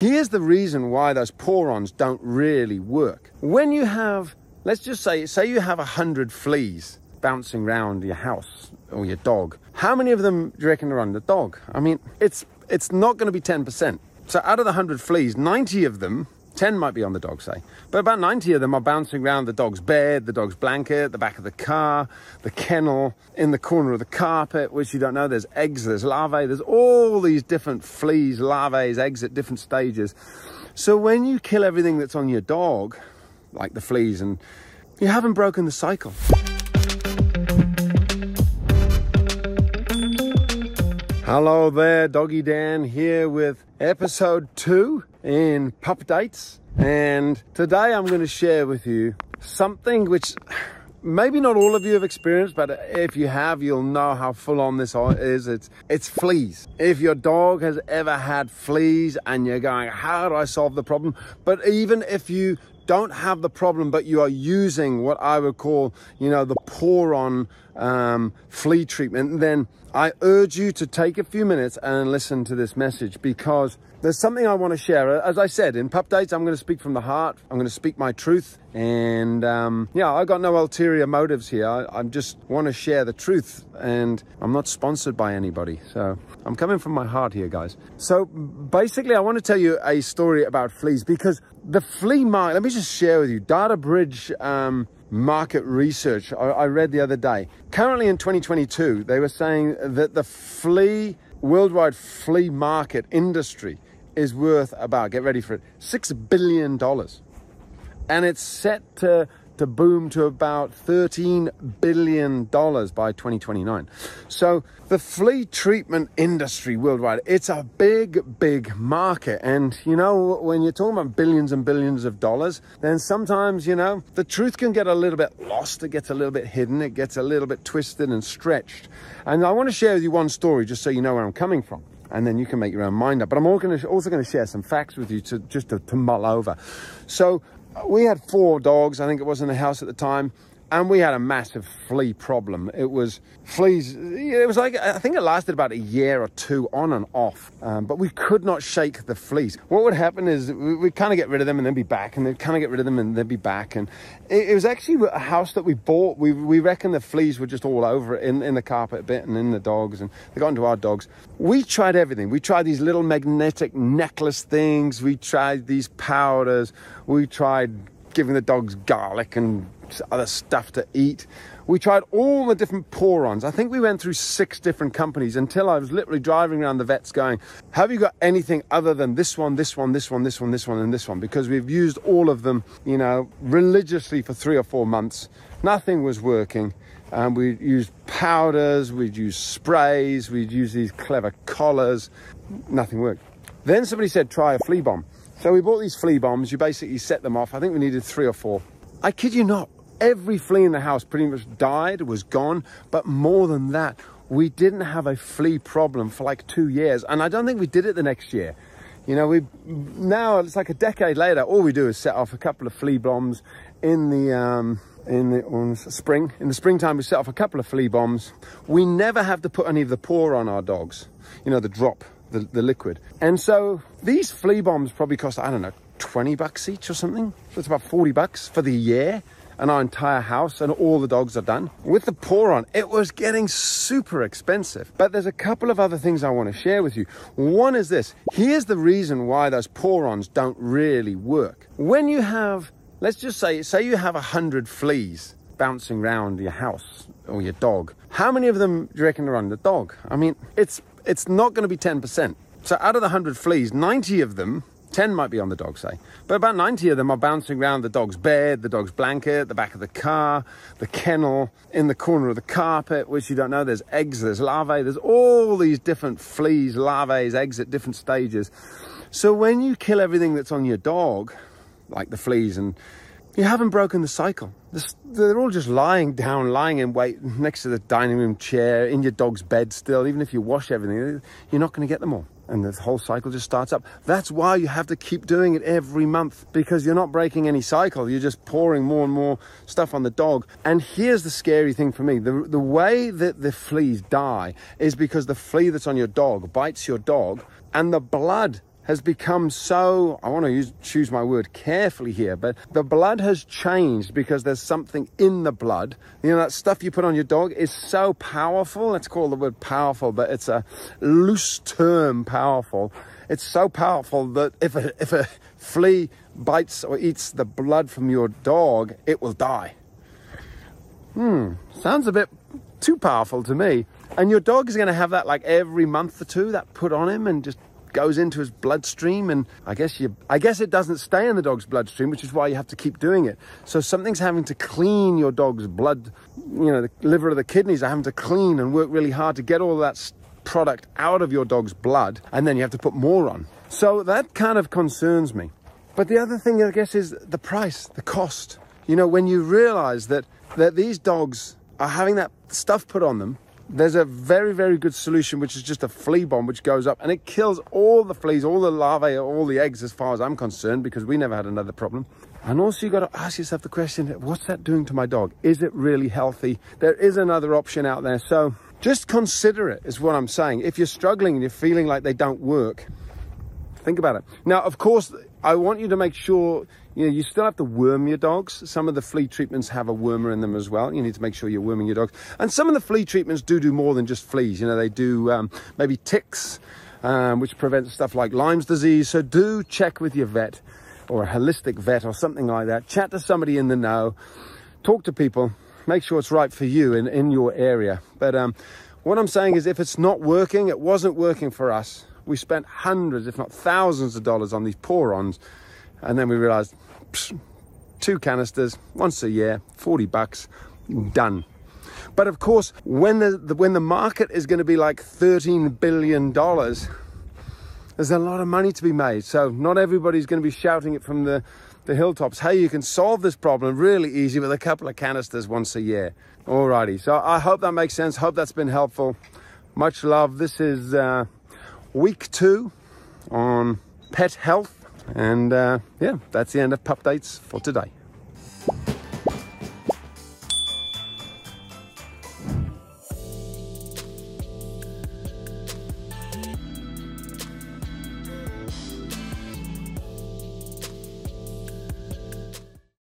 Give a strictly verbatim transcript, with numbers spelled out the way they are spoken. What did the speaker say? Here's the reason why those pourons don't really work. When you have, let's just say, say you have a hundred fleas bouncing around your house or your dog, how many of them do you reckon are on the dog? I mean, it's, it's not going to be ten percent. So out of the hundred fleas, ninety of them, ten might be on the dog, say, but about ninety of them are bouncing around the dog's bed, the dog's blanket, the back of the car, the kennel, in the corner of the carpet, which you don't know. There's eggs, there's larvae, there's all these different fleas, larvae, eggs at different stages. So when you kill everything that's on your dog, like the fleas, and you haven't broken the cycle. Hello there, Doggy Dan here with episode two in Pup Dates, and today I'm going to share with you something which maybe not all of you have experienced, but if you have, you'll know how full on this is. It's, it's fleas. If your dog has ever had fleas and you're going, how do I solve the problem? But even if you don't have the problem, but you are using what I would call, you know, the pour-on um, flea treatment, then I urge you to take a few minutes and listen to this message, because there's something I want to share. As I said, in Pup Dates, I'm going to speak from the heart. I'm going to speak my truth. And um, yeah, I've got no ulterior motives here. I, I just want to share the truth, and I'm not sponsored by anybody. So I'm coming from my heart here, guys. So basically, I want to tell you a story about fleas, because the flea market, let me just share with you, Data Bridge um, market research I, I read the other day. Currently in twenty twenty-two, they were saying that the flea, worldwide flea market industry is worth about, get ready for it, six billion dollars. And it's set to, to boom to about thirteen billion dollars by twenty twenty-nine. So the flea treatment industry worldwide, it's a big, big market. And, you know, when you're talking about billions and billions of dollars, then sometimes, you know, the truth can get a little bit lost. It gets a little bit hidden. It gets a little bit twisted and stretched. And I want to share with you one story just so you know where I'm coming from, and then you can make your own mind up. But I'm also going to share some facts with you to just to, to mull over. So we had four dogs, I think it was, in the house at the time, and we had a massive flea problem. It was fleas, it was like, I think it lasted about a year or two on and off, um, but we could not shake the fleas. What would happen is we'd kind of get rid of them and then be back, and they'd kind of get rid of them and they'd be back. And it, it was actually a house that we bought. We, we reckon the fleas were just all over it, in, in the carpet a bit and in the dogs, and they got into our dogs. We tried everything. We tried these little magnetic necklace things. We tried these powders. We tried giving the dogs garlic and other stuff to eat. We tried all the different pourons. I think we went through six different companies until I was literally driving around the vets going, have you got anything other than this one, this one, this one, this one, this one, and this one? Because we've used all of them, you know, religiously for three or four months. Nothing was working. Um, we'd use powders, we'd use sprays, we'd use these clever collars. Nothing worked. Then somebody said, try a flea bomb. So we bought these flea bombs. You basically set them off. I think we needed three or four. I kid you not, every flea in the house pretty much died, was gone. But more than that, we didn't have a flea problem for like two years. And I don't think we did it the next year. You know, we now it's like a decade later, all we do is set off a couple of flea bombs in the, um, in the um, spring. In the springtime, we set off a couple of flea bombs. We never have to put any of the pour on our dogs, you know, the drop, the, the liquid. And so these flea bombs probably cost, I don't know, twenty bucks each or something. So it's about forty bucks for the year, and our entire house and all the dogs are done. With the pour-on, it was getting super expensive. But there's a couple of other things I want to share with you. One is this. Here's the reason why those pour-ons don't really work. When you have, let's just say, say you have a hundred fleas bouncing around your house or your dog, how many of them do you reckon are on the dog? I mean, it's, it's not going to be ten percent. So out of the hundred fleas, ninety of them, ten might be on the dog, say, but about ninety of them are bouncing around the dog's bed, the dog's blanket, the back of the car, the kennel, in the corner of the carpet, which you don't know. There's eggs, there's larvae, there's all these different fleas, larvae, eggs at different stages. So when you kill everything that's on your dog, like the fleas, and you haven't broken the cycle. They're all just lying down, lying in wait next to the dining room chair, in your dog's bed still. Even if you wash everything, you're not going to get them all. And the whole cycle just starts up. That's why you have to keep doing it every month, because you're not breaking any cycle. You're just pouring more and more stuff on the dog. And here's the scary thing for me. The, the way that the fleas die is because the flea that's on your dog bites your dog, and the blood has become so, I want to use, choose my word carefully here, but the blood has changed because there's something in the blood. You know, that stuff you put on your dog is so powerful. Let's call the word powerful, but it's a loose term, powerful. It's so powerful that if a, if a flea bites or eats the blood from your dog, it will die. Hmm, sounds a bit too powerful to me. And your dog is going to have that like every month or two, that put on him and just goes into his bloodstream, and I guess you I guess it doesn't stay in the dog's bloodstream, which is why you have to keep doing it. So something's having to clean your dog's blood, you know, the liver or the kidneys are having to clean and work really hard to get all that product out of your dog's blood, and then you have to put more on. So that kind of concerns me. But the other thing I guess is the price, the cost. You know, when you realize that that these dogs are having that stuff put on them, there's a very, very good solution, which is just a flea bomb, which goes up and it kills all the fleas, all the larvae, all the eggs, as far as I'm concerned, because we never had another problem. And also, you've got to ask yourself the question, what's that doing to my dog? Is it really healthy? There is another option out there. So just consider it, is what I'm saying. If you're struggling and you're feeling like they don't work, think about it. Now, of course, I want you to make sure, you know, you still have to worm your dogs. Some of the flea treatments have a wormer in them as well. You need to make sure you're worming your dogs. And some of the flea treatments do do more than just fleas. You know, they do um, maybe ticks, um, which prevents stuff like Lyme's disease. So do check with your vet or a holistic vet or something like that. Chat to somebody in the know. Talk to people. Make sure it's right for you and in your area. But um, what I'm saying is if it's not working, it wasn't working for us. We spent hundreds, if not thousands of dollars on these pour-ons. And then we realized, psh, two canisters once a year, forty bucks, done. But of course, when the, the when the market is going to be like thirteen billion dollars, there's a lot of money to be made. So not everybody's going to be shouting it from the the hilltops, hey, you can solve this problem really easy with a couple of canisters once a year. Alrighty, so I hope that makes sense. Hope that's been helpful. Much love. This is uh, week two on pet health. And uh, yeah, that's the end of pup dates for today.